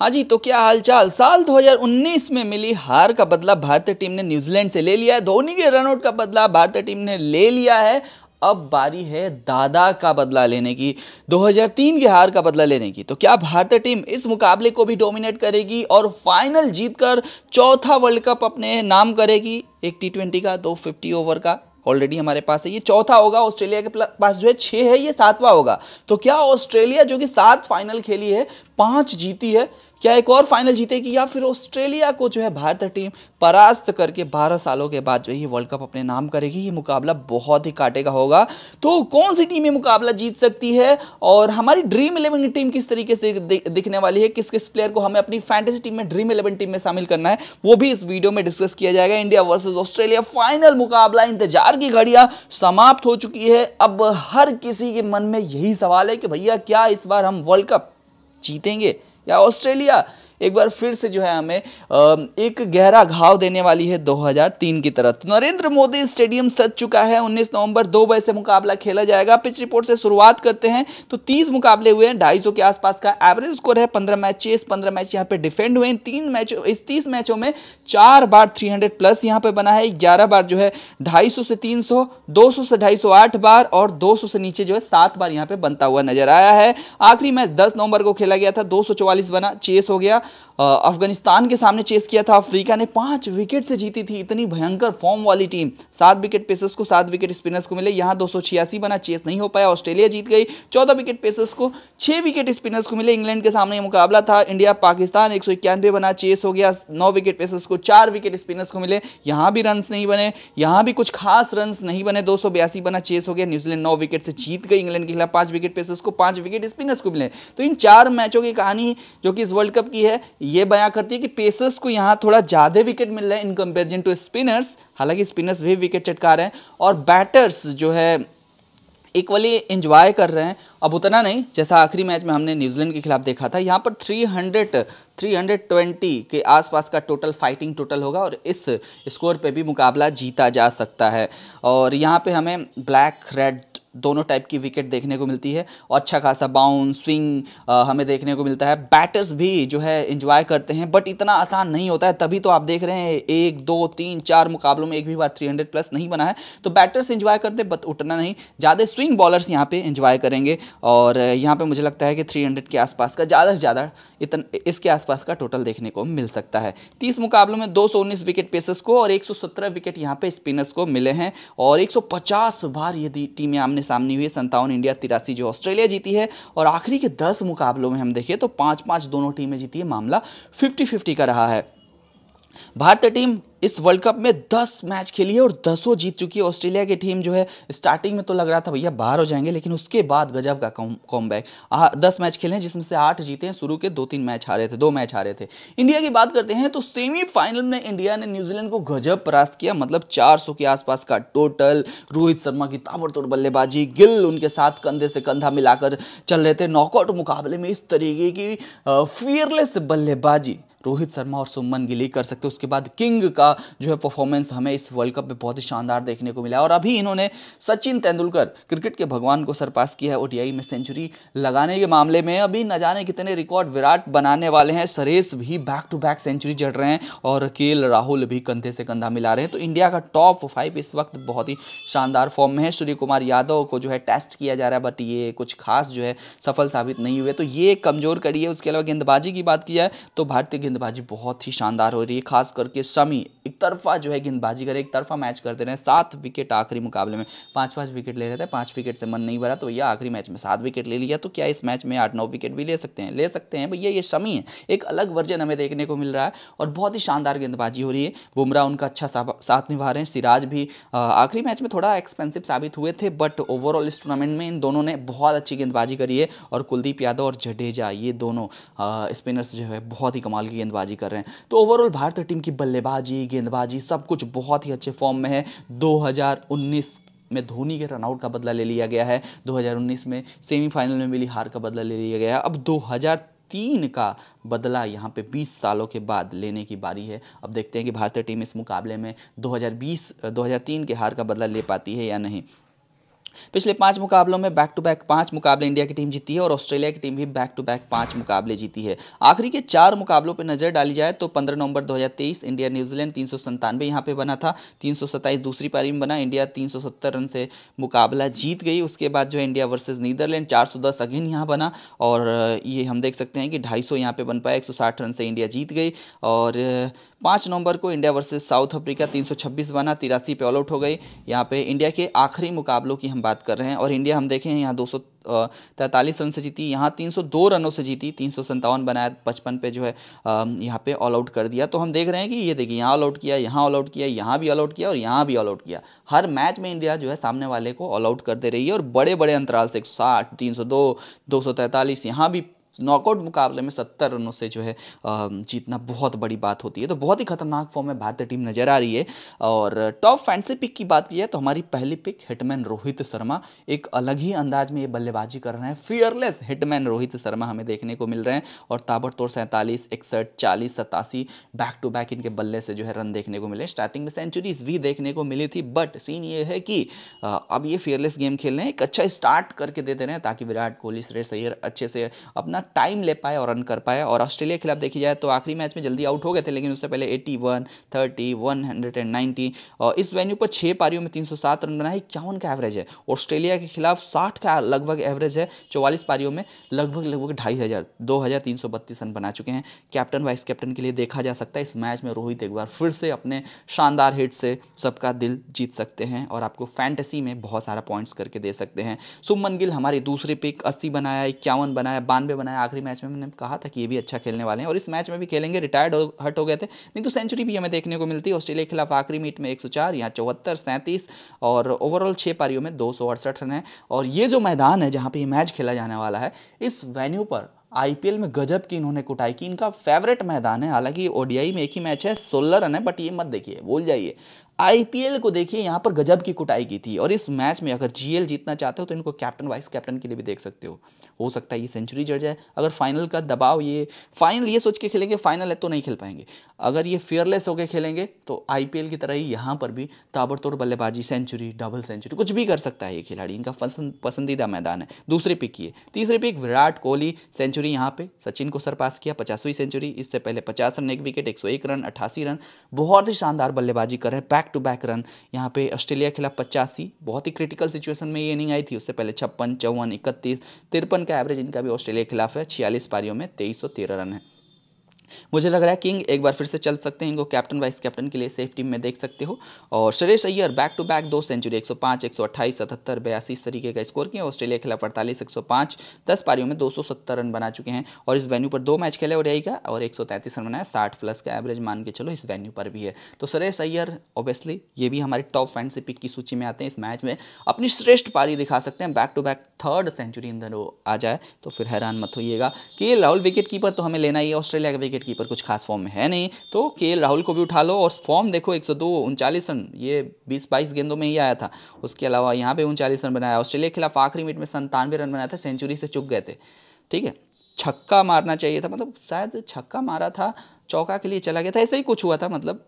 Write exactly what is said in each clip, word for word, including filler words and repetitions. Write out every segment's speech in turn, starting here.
हाँ जी, तो क्या हालचाल। साल दो हज़ार उन्नीस में मिली हार का बदला भारतीय टीम ने न्यूजीलैंड से ले लिया है। धोनी के रनआउट का बदला भारतीय टीम ने ले लिया है। अब बारी है दादा का बदला लेने की, दो हज़ार तीन की हार का बदला लेने की। तो क्या भारतीय टीम इस मुकाबले को भी डोमिनेट करेगी और फाइनल जीतकर चौथा वर्ल्ड कप अपने नाम करेगी? एक टी ट्वेंटी का, दो फिफ्टी ओवर का ऑलरेडी हमारे पास है, ये चौथा होगा। ऑस्ट्रेलिया के पास जो है छः है, ये सातवां होगा। तो क्या ऑस्ट्रेलिया जो कि सात फाइनल खेली है, पांच जीती है, क्या एक और फाइनल जीतेगी? या फिर ऑस्ट्रेलिया को जो है भारतीय टीम परास्त करके बारह सालों के बाद जो है ये वर्ल्ड कप अपने नाम करेगी? ये मुकाबला बहुत ही कांटे का होगा। तो कौन सी टीम ये मुकाबला जीत सकती है और हमारी ड्रीम इलेवन टीम किस तरीके से दिखने वाली है, किस किस प्लेयर को हमें अपनी फैंटेसी टीम में, ड्रीम इलेवन टीम में शामिल करना है, वो भी इस वीडियो में डिस्कस किया जाएगा। इंडिया वर्सेज ऑस्ट्रेलिया फाइनल मुकाबला, इंतजार की घड़ियाँ समाप्त हो चुकी है। अब हर किसी के मन में यही सवाल है कि भैया क्या इस बार हम वर्ल्ड कप जीतेंगे या ऑस्ट्रेलिया एक बार फिर से जो है हमें एक गहरा घाव देने वाली है दो हज़ार तीन की तरह। तो नरेंद्र मोदी स्टेडियम सज चुका है। उन्नीस नवंबर दो बजे से मुकाबला खेला जाएगा। पिच रिपोर्ट से शुरुआत करते हैं तो तीस मुकाबले हुए हैं, ढाई सौ के आसपास का एवरेज स्कोर है। पंद्रह मैच चेस, पंद्रह मैच यहाँ पे डिफेंड हुए। तीन मैच इस तीस मैचों में चार बार थ्री हंड्रेड प्लस यहाँ पे बना है, ग्यारह बार जो है ढाई सौ से तीन सौ, दो सौ से ढाई सौ आठ बार और दो सौ से नीचे जो है सात बार यहाँ पे बनता हुआ नजर आया है। आखिरी मैच दस नवंबर को खेला गया था, दो सौ चौवालीस बना, चेस हो गया। अफगानिस्तान के सामने चेस किया था, अफ्रीका ने पांच विकेट से जीती थी। इतनी भयंकर फॉर्म वाली टीम, सात विकेट पेसर्स को, सात विकेट स्पिनर्स को मिले। यहाँ दो सौ छियासी बना, चेस नहीं हो पाया, ऑस्ट्रेलिया जीत गई। चौदह विकेट पेसर्स को, छह विकेट स्पिनर्स को मिले। इंग्लैंड के सामने मुकाबला था, इंडिया पाकिस्तान, एक सौ इक्यानवे बना, चेस हो गया। नौ विकेट पेसर्स को, चार विकेट स्पिनर्स को मिले। यहाँ भी रन नहीं बने, यहाँ भी कुछ खास रन नहीं बने, दो सौ बयासी बना, चेस हो गया। न्यूजीलैंड नौ विकेट से जीत गई इंग्लैंड के खिलाफ, पांच विकेट पेसर्स को, पांच विकेट स्पिनर्स को मिले। तो इन चार मैचों की कहानी जो कि इस वर्ल्ड कप की है, ये बयां करती है कि पेसर्स को यहां थोड़ा ज्यादा विकेट मिल रहे हैं इन कंपैरिजन टू स्पिनर्स। हालांकि स्पिनर्स भी विकेट चटका रहे हैं और बैटर्स जो है इक्वली एंजॉय कर रहे हैं। अब उतना नहीं जैसा आखिरी मैच में हमने न्यूजीलैंड के खिलाफ देखा था। यहाँ पर तीन सौ तीन सौ बीस के आसपास का टोटल फाइटिंग टोटल होगा और इस स्कोर पे भी मुकाबला जीता जा सकता है। और यहाँ पे हमें ब्लैक रेड दोनों टाइप की विकेट देखने को मिलती है और अच्छा खासा बाउंस स्विंग हमें देखने को मिलता है। बैटर्स भी जो है एंजॉय करते हैं, बट इतना आसान नहीं होता है। तभी तो आप देख रहे हैं एक दो तीन चार मुकाबलों में एक भी बार थ्री हंड्रेड प्लस नहीं बना है। तो बैटर्स एंजॉय करते हैं बट उतना नहीं, ज़्यादा स्विंग बॉलर्स यहाँ पे एंजॉय करेंगे। और यहाँ पर मुझे लगता है कि थ्री हंड्रेड के आसपास का ज़्यादा से ज़्यादा इतना इसके आसपास का टोटल देखने को मिल सकता है। तीस मुकाबलों में दो सौ उन्नीस विकेट पेसर्स को और एक सौ सत्रह विकेट यहाँ पे स्पिनर्स को मिले हैं और एक सौ पचास बार ये टीम आमने सामने हुई। सत्तावन इंडिया, तिरासी जो ऑस्ट्रेलिया जीती है। और आखिरी के दस मुकाबलों में हम देखें तो पांच पांच दोनों टीमें जीती है, मामला फिफ्टी फिफ्टी का रहा है। भारतीय टीम इस वर्ल्ड कप में दस मैच खेली है और दसों जीत चुकी है। ऑस्ट्रेलिया की टीम जो है स्टार्टिंग में तो लग रहा था भैया बाहर हो जाएंगे, लेकिन उसके बाद गजब का कॉमबैक। दस मैच खेले हैं जिसमें से आठ जीते हैं, शुरू के दो तीन मैच हारे थे, दो मैच हारे थे। इंडिया की बात करते हैं तो सेमीफाइनल में इंडिया ने न्यूजीलैंड को गजब परास्त किया, मतलब चार सौ के आसपास का टोटल। रोहित शर्मा की ताबड़तोड़ बल्लेबाजी, गिल उनके साथ कंधे से कंधा मिलाकर चल रहे थे। नॉकआउट मुकाबले में इस तरीके की फियरलेस बल्लेबाजी रोहित शर्मा और सुमन गिल कर सकते। उसके बाद किंग का जो है परफॉर्मेंस हमें इस वर्ल्ड कप में बहुत ही शानदार देखने को मिला। और अभी इन्होंने सचिन तेंदुलकर, क्रिकेट के भगवान को सरपास किया है ओडीआई में सेंचुरी लगाने के मामले में। अभी न जाने कितने रिकॉर्ड विराट बनाने वाले हैं। सुरेश भी बैक टू बैक सेंचुरी जड़ रहे हैं और के एल राहुल भी कंधे से कंधा मिला रहे हैं। तो इंडिया का टॉप फाइव इस वक्त बहुत ही शानदार फॉर्म में है। सूर्य कुमार यादव को जो है टेस्ट किया जा रहा है, बट ये कुछ खास जो है सफल साबित नहीं हुए, तो ये कमजोर कड़ी है। उसके अलावा गेंदबाजी की बात की जाए तो भारतीय गेंदबाजी बहुत ही शानदार हो रही है, खास करके शमी एक तरफा जो है गेंदबाजी करे, एक तरफा मैच करते रहे। सात विकेट आखिरी मुकाबले में, पांच पांच विकेट ले रहे थे, पांच विकेट से मन नहीं भरा तो यह आखिरी मैच में सात विकेट ले लिया। तो क्या इस मैच में आठ नौ विकेट भी ले सकते हैं? ले सकते हैं भैया, ये शमी है, एक अलग वर्जन हमें देखने को मिल रहा है और बहुत ही शानदार गेंदबाजी हो रही है। बुमराह उनका अच्छा साथ निभा रहे हैं। सिराज भी आखिरी मैच में थोड़ा एक्सपेंसिव साबित हुए थे, बट ओवरऑल इस टूर्नामेंट में इन दोनों ने बहुत अच्छी गेंदबाजी करी है। और कुलदीप यादव और जडेजा, ये दोनों स्पिनर्स जो है बहुत ही कमाल की गेंदबाजी कर रहे हैं। तो ओवरऑल भारतीय टीम की बल्लेबाजी, गेंदबाजी सब कुछ बहुत ही अच्छे फॉर्म में है। दो हज़ार उन्नीस में धोनी के रनआउट का बदला ले लिया गया है, दो हज़ार उन्नीस में सेमीफाइनल में मिली हार का बदला ले लिया गया है। अब दो हज़ार तीन का बदला यहाँ पे बीस सालों के बाद लेने की बारी है। अब देखते हैं कि भारतीय टीम इस मुकाबले में दो हज़ार बीस दो हज़ार तीन के हार का बदला ले पाती है या नहीं। पिछले पांच मुकाबलों में बैक टू बैक पांच मुकाबले इंडिया की टीम जीती है और ऑस्ट्रेलिया की टीम भी बैक टू बैक पांच मुकाबले जीती है। आखिरी के चार मुकाबलों पर नजर डाली जाए तो पंद्रह नवंबर दो हजार तेईस इंडिया न्यूजीलैंड तीन सौ संतानवे यहाँ पे बना था, तीन सौ सत्ताईस दूसरी पारी में बना, इंडिया तीन सौ सत्तर रन से मुकाबला जीत गई। उसके बाद जो है इंडिया वर्सेज नीदरलैंड चार सौ दस अगेन यहाँ बना और ये हम देख सकते हैं कि ढाई सौ यहाँ पे बन पाया, एक सौ साठ रन से इंडिया जीत गई। और पाँच नवंबर को इंडिया वर्सेस साउथ अफ्रीका तीन सौ छब्बीस बना, तिरासी पे ऑल आउट हो गई। यहाँ पे इंडिया के आखिरी मुकाबलों की हम बात कर रहे हैं और इंडिया हम देखें यहाँ दो सौ तैंतालीस रन से जीती, यहाँ तीन सौ दो रनों से जीती, तीन सौ सत्तावन बनाया, पचपन पे जो है यहाँ पे ऑल आउट कर दिया। तो हम देख रहे हैं कि ये देखिए यहाँ ऑल आउट किया, यहाँ ऑल आउट किया, यहाँ भी ऑल आउट किया और यहाँ भी ऑल आउट किया। हर मैच में इंडिया जो है सामने वाले को ऑल आउट कर दे रही है और बड़े बड़े अंतराल से एक सौ साठ, तीन सौ दो, दो सौ तैंतालीस, यहाँ भी नॉकआउट मुकाबले में सत्तर रनों से जो है जीतना बहुत बड़ी बात होती है। तो बहुत ही खतरनाक फॉर्म में भारतीय टीम नजर आ रही है। और टॉप फैंसी पिक की बात की है तो हमारी पहली पिक हिटमैन रोहित शर्मा, एक अलग ही अंदाज में ये बल्लेबाजी कर रहे हैं। फियरलेस हिटमैन रोहित शर्मा हमें देखने को मिल रहे हैं और ताबड़तोड़ सैंतालीस, इकसठ, चालीस, सतासी बैक टू बैक इनके बल्ले से जो है रन देखने को मिले। स्टार्टिंग में सेंचुरीज भी देखने को मिली थी, बट सीन ये है कि अब ये फियरलेस गेम खेल रहे हैं, एक अच्छा स्टार्ट करके दे दे रहे हैं ताकि विराट कोहली, सुरेश अय्यर अच्छे से अपना टाइम ले पाए और रन कर पाए। और ऑस्ट्रेलिया के खिलाफ देखी जाए तो आखिरी मैच में जल्दी आउट हो गए थे, लेकिन उससे पहले इक्यासी, तीस, एक सौ नब्बे और इस वेन्यू पर छह पारियों में तीन सौ सात रन बनाए, इक्यावन का एवरेज है। ऑस्ट्रेलिया के खिलाफ साठ का लगभग एवरेज है, चौवालीस पारियों में लगभग लगभग ढाई हज़ार दो हज़ार तीन सौ बत्तीस रन बना चुके हैं। कैप्टन वाइस कैप्टन के लिए देखा जा सकता है इस मैच में रोहित एक बार फिर से अपने शानदार हिट से सबका दिल जीत सकते हैं और आपको फैंटेसी में बहुत सारा पॉइंट्स करके दे सकते हैं। सुमन गिल हमारी दूसरी पिक, अस्सी बनाया, इक्यावन बनाया, बानवे बनाया। आखिरी मैच में मैंने कहा था कि ये भी अच्छा खेलने वाले हैं और इस मैच में भी खेलेंगे, रिटायर्ड हट हो गए थे, नहीं तो सेंचुरी भी हमें देखने को मिलती। ऑस्ट्रेलिया के खिलाफ आखिरी मीट में एक सौ चार, यहाँ चौहत्तर, सैंतीस और ओवरऑल छः पारियों में दो सौ अड़सठ रन है। और ये जो मैदान है जहाँ पे ये मैच खेला जाने वाला है, इस वेन्यू पर आईपीएल में गजब की इन्होंने कुटाई की, इनका फेवरेट मैदान है। हालांकि ओडीआई में एक ही मैच है, सोलह रन है, बट ये मत देखिए, भूल जाइए, आईपीएल को देखिए। यहाँ पर गजब की कुटाई की थी और इस मैच में अगर जीएल जीतना चाहते हो तो इनको कैप्टन वाइस कैप्टन के लिए भी देख सकते हो। हो सकता है ये सेंचुरी जड़ जाए। अगर फाइनल का दबाव, ये फाइनल ये सोच के खेलेंगे फाइनल है तो नहीं खेल पाएंगे, अगर ये फियरलेस होकर खेलेंगे तो आईपीएल की तरह ही यहाँ पर भी ताबड़तोड़ बल्लेबाजी, सेंचुरी, डबल सेंचुरी, कुछ भी कर सकता है ये खिलाड़ी, इनका पसंद पसंदीदा मैदान है। दूसरे पिक की है। तीसरे पिक विराट कोहली, सेंचुरी यहाँ पे सचिन को सरपास किया, पचासवीं सेंचुरी, इससे पहले पचास रन, एक विकेट, एक सौ एक रन, अट्ठासी रन, बहुत ही शानदार बल्लेबाजी कर रहे हैं, बैक टू बैक रन। यहाँ पे ऑस्ट्रेलिया के खिलाफ पचासी, बहुत ही क्रिटिकल सिचुएशन में ये इनिंग आई थी, उससे पहले छप्पन, चौवन, इकतीस, तिरपन का एवरेज इनका भी ऑस्ट्रेलिया के खिलाफ है। छियालीस पारियों में तेईस सौ तेरह रन है। मुझे लग रहा है किंग एक बार फिर से चल सकते हैं, इनको कैप्टन वाइस कैप्टन के लिए सेफ टीम में देख सकते हो। और Suresh Iyer back to back दो सेंचुरी, एक सौ पाँच, एक सौ अट्ठाईस, सतहत्तर, बयासी इस तरीके का स्कोर किया। ऑस्ट्रेलिया के खिलाफ अड़तालीस, एक सौ पाँच, दस पारियों में दो सौ सत्तर रन बना चुके हैं। और इस वेन्यू पर दो मैच खेले ओडीआई का और एक सौ तैंतीस रन बनाया, साठ प्लस का एवरेज मान के चलो इस वेन्यू पर भी है। तो सुरेश अय्यर ऑब्वियसली ये भी हमारे टॉप फैंटेसी पिक की सूची में आते हैं, इस मैच में अपनी श्रेष्ठ पारी दिखा सकते हैं। Back to back third century in row आ जाए तो फिर हैरान मत होइएगा। के एल राहुल विकेट कीपर तो हमें लेना ही है, ऑस्ट्रेलिया का विकेट कीपर कुछ खास फॉर्म में है नहीं, तो के एल राहुल को भी उठा लो। और फॉर्म देखो, एक सौ दो, उनचालीस रन, ये बीस बाईस गेंदों में ही आया था, उसके अलावा यहाँ पे उनचालीस रन बनाया। ऑस्ट्रेलिया के खिलाफ आखिरी मिनट में संतानवे रन बनाया था, सेंचुरी से चूक गए थे, ठीक है, छक्का मारना चाहिए था, मतलब शायद छक्का मारा था, चौका के लिए चला गया था, ऐसे ही कुछ हुआ था मतलब।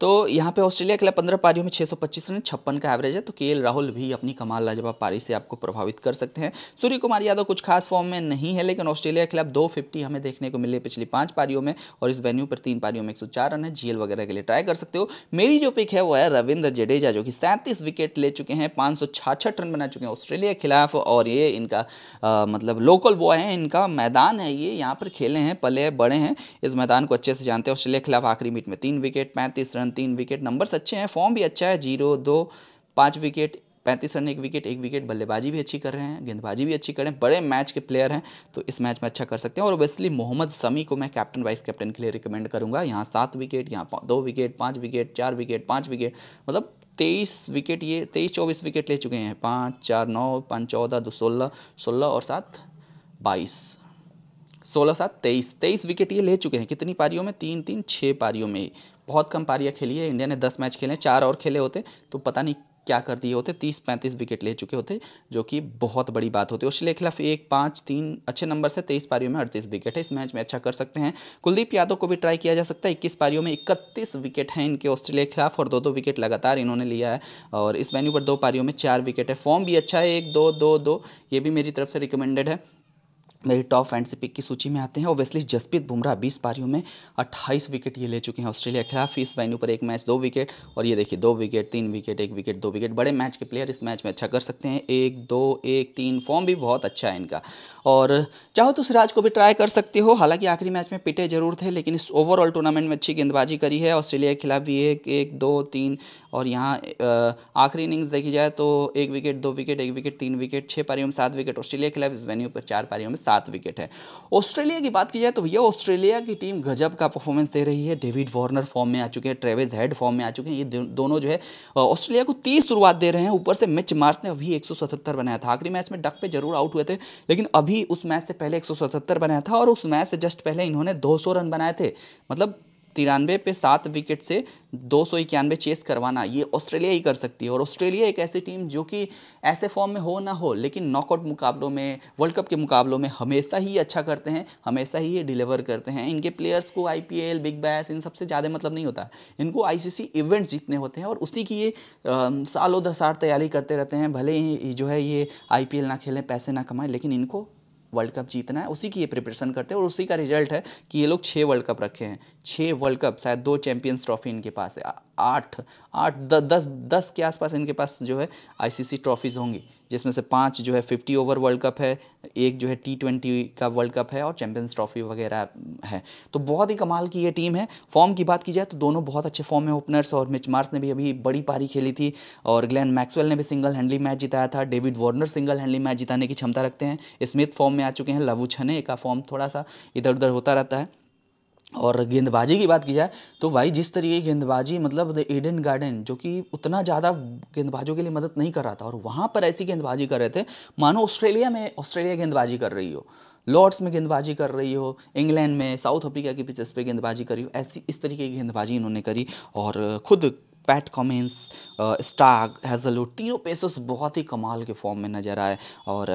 तो यहाँ पे ऑस्ट्रेलिया के खिलाफ पंद्रह पारियों में छह सौ पच्चीस रन, छप्पन का एवरेज है। तो के एल राहुल भी अपनी कमाल लाजवाब पारी से आपको प्रभावित कर सकते हैं। सूर्य कुमार यादव कुछ खास फॉर्म में नहीं है, लेकिन ऑस्ट्रेलिया के खिलाफ दो फिफ्टी हमें देखने को मिले पिछली पांच पारियों में और इस वेन्यू पर तीन पारियों में एक सौ चार रन है। जीएल वगैरह के लिए ट्राई कर सकते हो। मेरी जो पिक है वो है रविंद्र जडेजा, जो कि सैंतीस विकेट ले चुके हैं, पाँच सौ छाछठ रन बना चुके हैं ऑस्ट्रेलिया के खिलाफ। और ये इनका आ, मतलब लोकल बॉय है, इनका मैदान है, ये यहाँ पर खेले हैं, पले बड़े हैं, इस मैदान को अच्छे से जानते हैं। ऑस्ट्रेलिया के खिलाफ आखिरी मिनट में तीन विकेट, पैंतीस रन, तीन विकेट, नंबर्स अच्छे हैं, फॉर्म भी अच्छा है, जीरो, दो, पांच विकेट, पैंतीस रन, एक विकेट, एक विकेट, बल्लेबाजी भी अच्छी कर रहे हैं, गेंदबाजी भी अच्छी कर रहे हैं, बड़े मैच के प्लेयर हैं, तो इस मैच में अच्छा कर सकते हैं। और ऑब्वियसली मोहम्मद शमी को मैं कैप्टन वाइस कैप्टन के लिए रिकमेंड करूंगा, यहाँ सात विकेट, यहाँ दो विकेट, पाँच विकेट, चार विकेट, पाँच विकेट, मतलब तेईस विकेट, ये तेईस चौबीस विकेट ले चुके हैं, पाँच, चार, नौ, पाँच, चौदह, दो, सोलह, सोलह और सात बाईस, सोलह सात तेईस, तेईस विकेट ये ले चुके हैं। कितनी पारियों में? तीन तीन, छः पारियों में ही, बहुत कम पारियाँ खेली है। इंडिया ने दस मैच खेले, चार और खेले होते तो पता नहीं क्या कर दिए होते, तीस पैंतीस विकेट ले चुके होते, जो कि बहुत बड़ी बात होती है। ऑस्ट्रेलिया के खिलाफ एक पाँच तीन अच्छे नंबर से तेईस पारियों में अड़तीस विकेट है, इस मैच में अच्छा कर सकते हैं। कुलदीप यादव को भी ट्राई किया जा सकता है, इक्कीस पारियों में इकतीस विकेट हैं इनके ऑस्ट्रेलिया के खिलाफ और दो दो विकेट लगातार इन्होंने लिया है और इस वेन्यू पर दो पारियों में चार विकेट है। फॉर्म भी अच्छा है, एक दो दो दो ये भी मेरी तरफ से रिकमेंडेड है, मेरी टॉप फैंटेसी पिक की सूची में आते हैं। ओब्वियसली जसप्रीत बुमराह बीस पारियों में अट्ठाईस विकेट ये ले चुके हैं ऑस्ट्रेलिया के खिलाफ, इस वेन्यू पर एक मैच दो विकेट, और ये देखिए दो विकेट तीन विकेट एक विकेट दो विकेट, बड़े मैच के प्लेयर इस मैच में अच्छा कर सकते हैं, एक दो एक तीन, फॉर्म भी बहुत अच्छा है इनका। और चाहो तो सिराज को भी ट्राई कर सकते हो, हालांकि आखिरी मैच में पिटे जरूर थे लेकिन इस ओवरऑल टूर्नामेंट में अच्छी गेंदबाजी करी है ऑस्ट्रेलिया के खिलाफ भी, एक एक दो तीन, और यहाँ आखिरी इनिंग्स देखी जाए तो एक विकेट दो विकेट एक विकेट तीन विकेट, छः पारियों में सात विकेट ऑस्ट्रेलिया के खिलाफ, इस वेन्यू पर चार पारियों में सात विकेट है। ऑस्ट्रेलिया की बात की जाए तो भैया ऑस्ट्रेलिया की टीम गजब का परफॉर्मेंस दे रही है, डेविड वार्नर फॉर्म में आ चुके हैं, ट्रेविस हेड फॉर्म में आ चुके हैं, ये दो, दोनों जो है ऑस्ट्रेलिया को तीस शुरुआत दे रहे हैं। ऊपर से मिच मार्श ने अभी एक सौ सतहत्तर बनाया था, आखिरी मैच में डक पे जरूर आउट हुए थे लेकिन अभी उस मैच से पहले एक सौ सतहत्तर बनाया था और उस मैच से जस्ट पहले इन्होंने दो सौ रन बनाए थे, मतलब तिरानवे पे सात विकेट से दो सौ इक्यानवे चेस करवाना ये ऑस्ट्रेलिया ही कर सकती है। और ऑस्ट्रेलिया एक ऐसी टीम जो कि ऐसे फॉर्म में हो ना हो लेकिन नॉकआउट मुकाबलों में, वर्ल्ड कप के मुकाबलों में हमेशा ही अच्छा करते हैं, हमेशा ही ये डिलीवर करते हैं। इनके प्लेयर्स को आईपीएल, बिग बैश, इन सबसे ज़्यादा मतलब नहीं होता, इनको आईसीसी इवेंट्स जीतने होते हैं और उसी की ये सालों दसार तैयारी करते रहते हैं। भले ही जो है ये आईपीएल ना खेलें, पैसे ना कमाएँ, लेकिन इनको वर्ल्ड कप जीतना है, उसी की ये प्रिपरेशन करते हैं और उसी का रिजल्ट है कि ये लोग छः वर्ल्ड कप रखे हैं, छः वर्ल्ड कप, शायद दो चैंपियंस ट्रॉफी इनके पास है, आठ आठ द, दस दस के आसपास इनके पास जो है आईसीसी ट्रॉफीज़ होंगी, जिसमें से पांच जो है फिफ्टी ओवर वर्ल्ड कप है, एक जो है टी ट्वेंटी का वर्ल्ड कप है और चैंपियंस ट्रॉफी वगैरह है। तो बहुत ही कमाल की ये टीम है। फॉर्म की बात की जाए तो दोनों बहुत अच्छे फॉर्म में ओपनर्स, और मिच मार्श ने भी अभी बड़ी पारी खेली थी और ग्लेन मैक्सवेल ने भी सिंगल हैंडली मैच जिताया था, David Warner single handedly match जिताने की क्षमता रखते हैं, स्मिथ फॉर्म में आ चुके हैं, लवू छने का फॉर्म थोड़ा सा इधर उधर होता रहता है। और गेंदबाजी की बात की जाए तो भाई जिस तरीके गेंदबाजी, मतलब द ईडन गार्डन जो कि उतना ज़्यादा गेंदबाजों के लिए मदद नहीं कर रहा था और वहाँ पर ऐसी गेंदबाजी कर रहे थे मानो ऑस्ट्रेलिया में ऑस्ट्रेलिया गेंदबाजी कर रही हो, लॉर्ड्स में गेंदबाजी कर रही हो, इंग्लैंड में, साउथ अफ्रीका की पिचेस पे गेंदबाजी करी हो, ऐसी इस तरीके की गेंदबाजी इन्होंने करी। और खुद पैट कमिंस, स्टार्क, हेजलवुड, तीनों पेसर्स बहुत ही कमाल के फॉर्म में नजर आए। और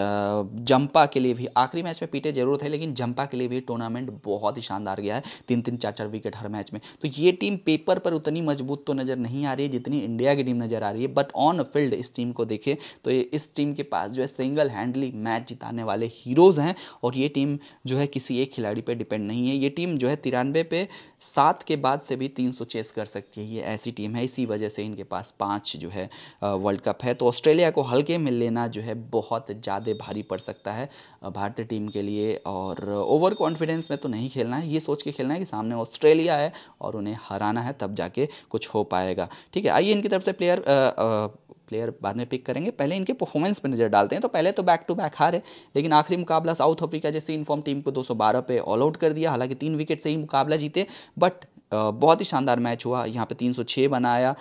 जंपा के लिए भी आखिरी मैच में पीटे जरूर थे लेकिन जंपा के लिए भी टूर्नामेंट बहुत ही शानदार गया है, तीन तीन चार चार विकेट हर मैच में। तो ये टीम पेपर पर उतनी मजबूत तो नज़र नहीं आ रही है जितनी इंडिया की टीम नज़र आ रही है, बट ऑन फील्ड इस टीम को देखें तो इस टीम के पास जो है सिंगल हैंडली मैच जिताने वाले हीरोज़ हैं और ये टीम जो है किसी एक खिलाड़ी पर डिपेंड नहीं है। ये टीम जो है तिरानवे पे सात के बाद से भी तीन सौ चेस कर सकती है, ये ऐसी टीम है, इसी वजह से इनके पास पांच जो है वर्ल्ड कप है। तो ऑस्ट्रेलिया को हल्के में लेना जो है बहुत ज़्यादा भारी पड़ सकता है भारतीय टीम के लिए, और ओवर कॉन्फिडेंस में तो नहीं खेलना है, ये सोच के खेलना है कि सामने ऑस्ट्रेलिया है और उन्हें हराना है, तब जाके कुछ हो पाएगा। ठीक है, आइए इनकी तरफ से प्लेयर आ, आ, प्लेयर बाद में पिक करेंगे, पहले इनके परफॉर्मेंस पर नज़र डालते हैं। तो पहले तो बैक टू बैक हार है लेकिन आखिरी मुकाबला साउथ अफ्रीका जैसी इनफॉर्म टीम को दो सौ बारह पे ऑल आउट कर दिया, हालांकि तीन विकेट से ही मुकाबला जीते, बट बहुत ही शानदार मैच हुआ। यहाँ पे तीन सौ छह बनाया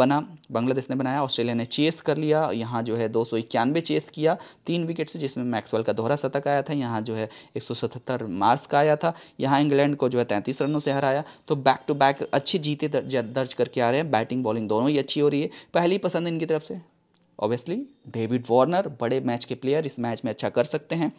बना बांग्लादेश ने बनाया, ऑस्ट्रेलिया ने चेस कर लिया, यहाँ जो है दो सौ इक्यानवे चेस किया तीन विकेट से, जिसमें मैक्सवेल का दोहरा शतक आया था, यहाँ जो है एक सौ सतहत्तर मार्स का आया था, यहाँ इंग्लैंड को जो है तैंतीस रनों से हराया। तो बैक टू बैक अच्छी जीते दर्ज करके आ रहे हैं, बैटिंग बॉलिंग दोनों ही अच्छी हो रही है। पहली पसंद इनकी तरफ से ऑब्वियसली डेविड वार्नर, बड़े मैच के प्लेयर इस मैच में अच्छा कर सकते हैं।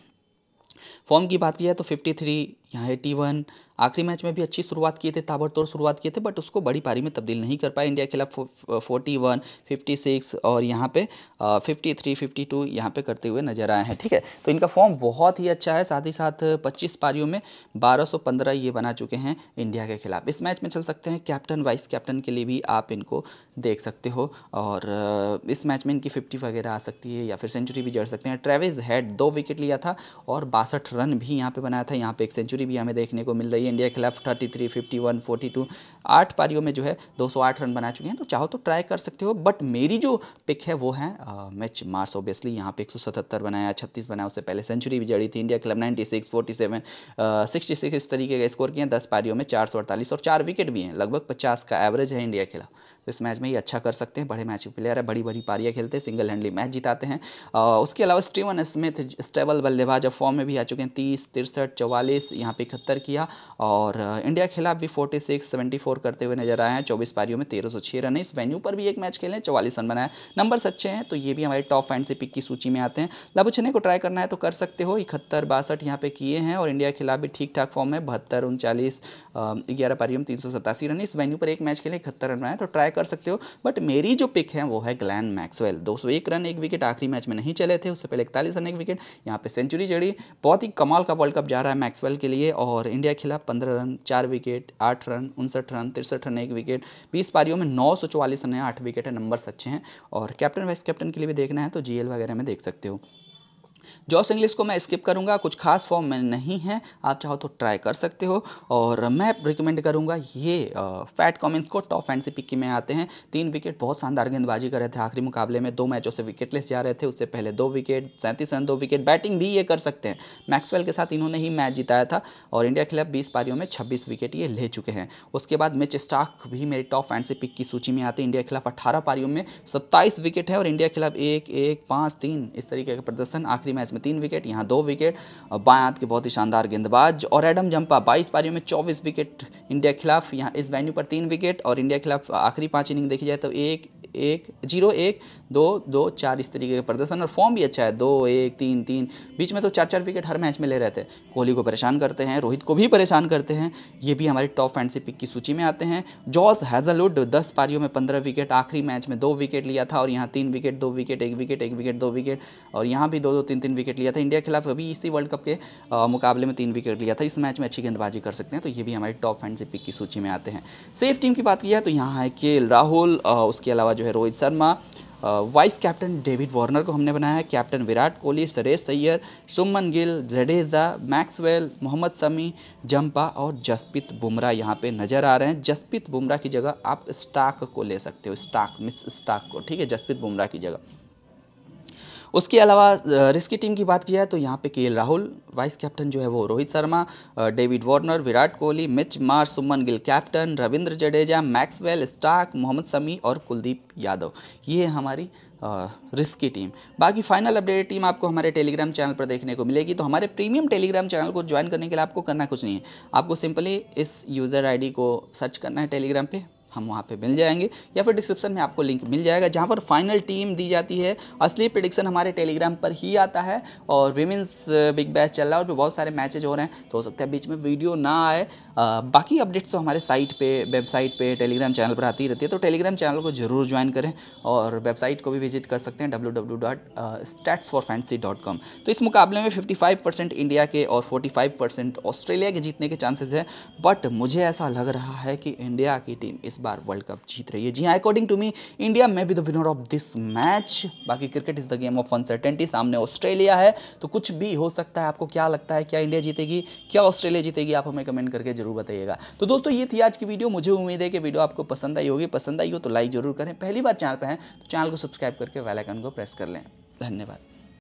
फॉर्म की बात की जाए तो तिरेपन, यहाँ इक्यासी, आखिरी मैच में भी अच्छी शुरुआत किए थे, ताबड़तोड़ शुरुआत किए थे बट उसको बड़ी पारी में तब्दील नहीं कर पाए इंडिया के खिलाफ, इकतालीस, छप्पन और यहाँ पे तिरेपन, बावन यहाँ पे करते हुए नजर आए हैं। ठीक है, तो इनका फॉर्म बहुत ही अच्छा है, साथ ही साथ पच्चीस पारियों में बारह सौ पंद्रह ये बना चुके हैं इंडिया के खिलाफ, इस मैच में चल सकते हैं। कैप्टन वाइस कैप्टन के लिए भी आप इनको देख सकते हो और इस मैच में इनकी फिफ्टी वगैरह आ सकती है या फिर सेंचुरी भी जड़ सकते हैं। ट्रेविस हेड दो विकेट लिया था और बासठ रन भी यहाँ पर बनाया था, यहाँ पर एक सेंचुरी भी हमें देखने को मिल रही है। इंडिया के खिलाफ तैंतीस, इक्यावन, बयालीस, आठ पारियों में जो है दो सौ आठ रन बना चुके हैं। तो चाहो तो ट्राई कर सकते हो, बट मेरी जो पिक है वो है मिच मार्श। ऑब्वियसली यहाँ पे एक सौ सतहत्तर बनाया, छत्तीस बनाया, उससे पहले सेंचुरी भी जड़ी थी। इंडिया के खिलाफ छियानवे, सैंतालीस, छियासठ इस तरीके का स्कोर किए हैं। दस पारियों में चार सौ अड़तालीस और चार विकेट भी हैं, लगभग पचास का एवरेज है इंडिया के खिलाफ। तो इस मैच में ये अच्छा कर सकते हैं, बड़े मैच के प्लेयर है, बड़ी बड़ी पारियाँ खेलते हैं, सिंगल हैंडली मैच जिताते हैं। उसके अलावा स्टीवन स्मिथ स्टेबल बल्लेबाज फॉर्म में भी आ चुके हैं, तीस, तिरसठ, चौवालीस, यहाँ पे इकहत्तर किया और इंडिया के खिलाफ भी फोर्टी सिक्स सेवेंटी फोर करते हुए नजर आए हैं। चौबीस पारियों में तेरह सौ छः रन। इस वेन्यू पर भी एक मैच खेले, चौवालीस रन बनाए, नंबर्स अच्छे हैं तो ये भी हमारे टॉप फैंटेसी पिक की सूची में आते हैं। लबुचने को ट्राई करना है तो कर सकते हो, इकहत्तर बासठ यहाँ पे किए हैं और इंडिया के खिलाफ भी ठीक ठाक फॉर्म है। बहत्तर उनचालीस ग्यारह पारियों में तीन सौ सतासी रन। इस वेन्यू पर एक मैच खेले, इकहत्तर रन बनाए तो ट्राई कर सकते हो। बट मेरी जो पिक है वो है ग्लेन मैक्सवेल। दो सौ एक रन एक विकेट, आखिरी मैच में नहीं चले थे, उससे पहले इकतालीस रन एक विकेट, यहाँ पे सेंचुरी जड़ी। बहुत ही कमाल का वर्ल्ड कप जा रहा है मैक्सवेल के लिए और इंडिया के खिलाफ पंद्रह रन चार विकेट, आठ रन उनसठ रन, तिरसठ रन एक विकेट, बीस पारियों में नौ सौ चौवालीस रन है, आठ विकेट है, नंबर्स अच्छे हैं। और कैप्टन वाइस कैप्टन के लिए भी देखना है तो जीएल वगैरह में देख सकते हो। जॉश इंग्लिश को मैं स्किप करूंगा, कुछ खास फॉर्म में नहीं है, आप चाहो तो ट्राई कर सकते हो। और मैं रिकमेंड करूंगा ये पैट कमिंस को, टॉप फैंटेसी पिक में आते हैं। तीन विकेट, बहुत शानदार गेंदबाजी कर रहे थे आखिरी मुकाबले में, दो मैचों से विकेटलेस जा रहे थे, उससे पहले दो विकेट, सैंतीस रन दो विकेट। बैटिंग भी ये कर सकते हैं, मैक्सवेल के साथ इन्होंने ही मैच जिताया था और इंडिया के खिलाफ बीस पारियों में छब्बीस विकेट ये ले चुके हैं। उसके बाद मिच स्टार्क भी मेरी टॉप फैंटेसी पिक की सूची में आते हैं। इंडिया के खिलाफ अट्ठारह पारियों में सत्ताईस विकेट है और इंडिया के खिलाफ एक एक पाँच तीन इस तरीके का प्रदर्शन। आखिरी मैच में तीन विकेट, यहाँ दो विकेट, बाएं हाथ के बहुत ही शानदार गेंदबाज। और एडम जंपा बाईस पारियों में चौबीस विकेट इंडिया के खिलाफ, यहाँ इस वेन्यू पर तीन विकेट। और इंडिया के खिलाफ आखिरी पाँच इनिंग देखी जाए तो एक एक जीरो एक दो दो चार इस तरीके का प्रदर्शन और फॉर्म भी अच्छा है। दो एक तीन तीन, बीच में तो चार चार विकेट हर मैच में ले रहे थे। कोहली को परेशान करते हैं, रोहित को भी परेशान करते हैं, ये भी हमारे टॉप फैंटेसी पिक की सूची में आते हैं। जॉश हेजलवुड दस पारियों में पंद्रह विकेट, आखिरी मैच में दो विकेट लिया था और यहाँ तीन विकेट दो विकेट एक विकेट एक विकेट दो विकेट और यहाँ भी दो दो तीन तीन विकेट लिया था। इंडिया के खिलाफ अभी इसी वर्ल्ड कप के आ, मुकाबले में तीन विकेट लिया था। इस मैच में अच्छी गेंदबाजी कर सकते हैं तो ये भी हमारे टॉप फैंटेसी पिक की सूची में आते हैं। सेफ टीम की बात की जाए तो यहाँ है के एल राहुल, उसके अलावा जो है Rohit Sharma, vice captain David Warner को हमने बनाया है, captain Virat Kohli, Suresh Iyer, Suman Gill, Jadeja, Maxwell, Mohammad Shami, Zampa और जसप्रीत बुमराह यहाँ पे नज़र आ रहे हैं। जसप्रीत बुमराह की जगह आप स्टार्क को ले सकते हो, स्टार्क मिस स्टार्क को, ठीक है, जसप्रीत बुमराह की जगह। उसके अलावा रिस्की टीम की बात की जाए तो यहाँ पे के एल राहुल, वाइस कैप्टन जो है वो Rohit Sharma, David Warner, Virat Kohli, Mitch Marsh, Suman Gill captain, Ravindra Jadeja, Maxwell, Starc, Mohammad Shami और कुलदीप यादव। ये हमारी रिस्की टीम। बाकी फाइनल अपडेटेड टीम आपको हमारे टेलीग्राम चैनल पर देखने को मिलेगी। तो हमारे प्रीमियम टेलीग्राम चैनल को ज्वाइन करने के लिए आपको करना कुछ नहीं है, आपको सिंपली इस यूज़र आई डी को सर्च करना है टेलीग्राम पर, हम वहाँ पे मिल जाएंगे या फिर डिस्क्रिप्शन में आपको लिंक मिल जाएगा, जहाँ पर फाइनल टीम दी जाती है। असली प्रेडिक्शन हमारे टेलीग्राम पर ही आता है। और विमेंस बिग बैश चल रहा है और भी बहुत सारे मैचेज हो रहे हैं तो हो सकता है बीच में वीडियो ना आए। आ, बाकी अपडेट्स तो हमारे साइट पे, वेबसाइट पे, टेलीग्राम चैनल पर आती रहती है, तो टेलीग्राम चैनल को जरूर ज्वाइन करें और वेबसाइट को भी विजिट कर सकते हैं W W W dot stats for fantasy dot com. तो इस मुकाबले में फिफ्टी फाइव परसेंट इंडिया के और फोर्टी फाइव परसेंट ऑस्ट्रेलिया के जीतने के चांसेज है। बट मुझे ऐसा लग रहा है कि इंडिया की टीम बार वर्ल्ड कप जीत रही है। जी हां, according to me India may be the winner of this match. बाकी cricket is the game of uncertainty, सामने ऑस्ट्रेलिया है तो कुछ भी हो सकता है। आपको क्या लगता है, क्या इंडिया जीतेगी, क्या ऑस्ट्रेलिया जीतेगी? आप हमें कमेंट करके जरूर बताइएगा। तो दोस्तों ये थी आज की वीडियो, मुझे उम्मीद है कि वीडियो आपको पसंद आई होगी। पसंद आई हो तो लाइक जरूर करें, पहली बार चैनल पर हैं तो चैनल को सब्सक्राइब करके बेल आइकन को प्रेस कर लें। धन्यवाद।